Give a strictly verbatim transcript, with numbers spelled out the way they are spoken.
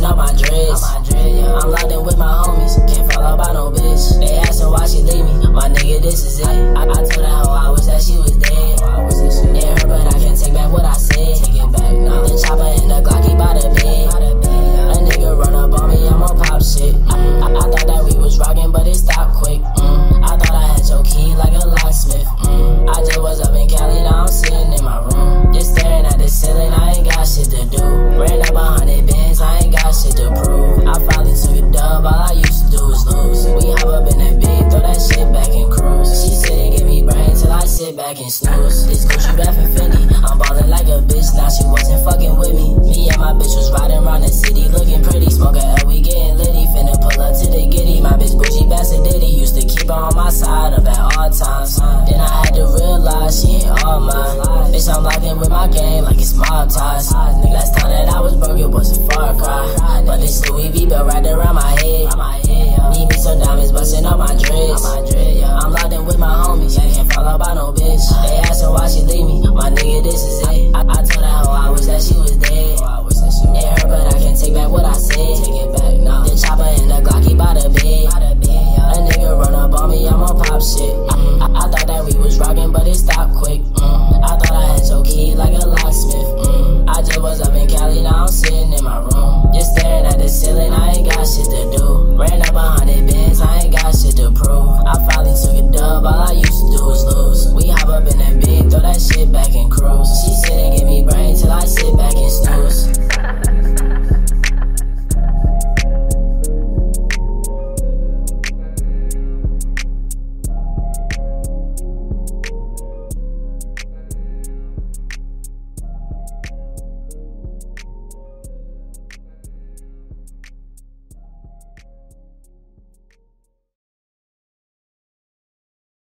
switching up my dreads. I'm locked in with my homies, can't fall out by no bitch. They asking why she leave me, my nigga, this is it. I, I told that hoe I wish that she was dead. It hurt, but I can't take back what I said. Take it back now. The chopper and the Glocky by the bed. A nigga run up on me, I'm on pop shit. I, I, I thought that we was rocking, but it stopped quick. Mm. I thought I had your key like a locksmith. Mm. I just was up in Cali, now I'm sitting in my room. Just staring at the ceiling, I ain't got shit to do. Ran up a hundred bands, I ain't got shit to prove. I finally took a dub, all I used to do was lose. We hop up in that bed, throw that shit back and cruise. She said it give me brain till I sit back and snooze. This Gucci back from Fendi, I'm ballin' like a bitch, now she wasn't fucking with me. Me and my bitch was riding around the city, looking pretty, smoking L, we getting litty, finna pull up to the giddy. My bitch Gucci Bassett Diddy, used to keep her on my side up at all times. Then I had to realize she ain't all mine. Bitch, I'm locked in with my game like it's mob ties. Last time that I was broke, it was a far cry, but this Louis V belt wrapped around my head. Need me some diamonds, bustin' up my dreads. I'm locked in with my homies, I can't fall out by no bitch. They asking why she leave me, my nigga, this is it. I, I told that hoe I wish that she was dead. It hurt, but I can't take back.